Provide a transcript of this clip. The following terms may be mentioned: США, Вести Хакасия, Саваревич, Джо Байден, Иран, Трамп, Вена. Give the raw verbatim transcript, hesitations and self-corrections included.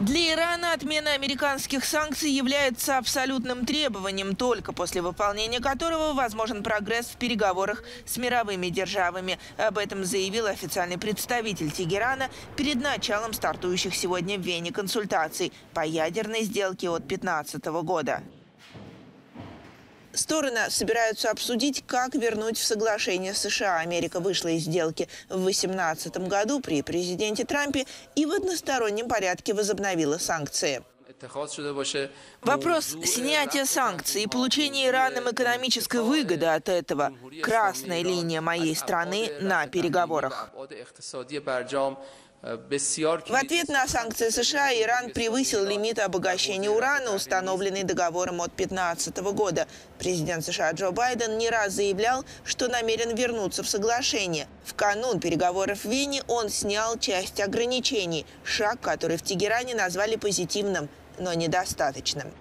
Для Ирана отмена американских санкций является абсолютным требованием, только после выполнения которого возможен прогресс в переговорах с мировыми державами. Об этом заявил официальный представитель Тегерана перед началом стартующих сегодня в Вене консультаций по ядерной сделке от две тысячи пятнадцатого года. Стороны собираются обсудить, как вернуть в соглашение США. Америка вышла из сделки в две тысячи восемнадцатом году при президенте Трампе и в одностороннем порядке возобновила санкции. Вопрос снятия санкций и получения Ираном экономической выгоды от этого – красная линия моей страны на переговорах. В ответ на санкции США Иран превысил лимит обогащения урана, установленный договором от две тысячи пятнадцатого года. Президент США Джо Байден не раз заявлял, что намерен вернуться в соглашение. В канун переговоров в Вене он снял часть ограничений, шаг, который в Тегеране назвали позитивным, но недостаточным.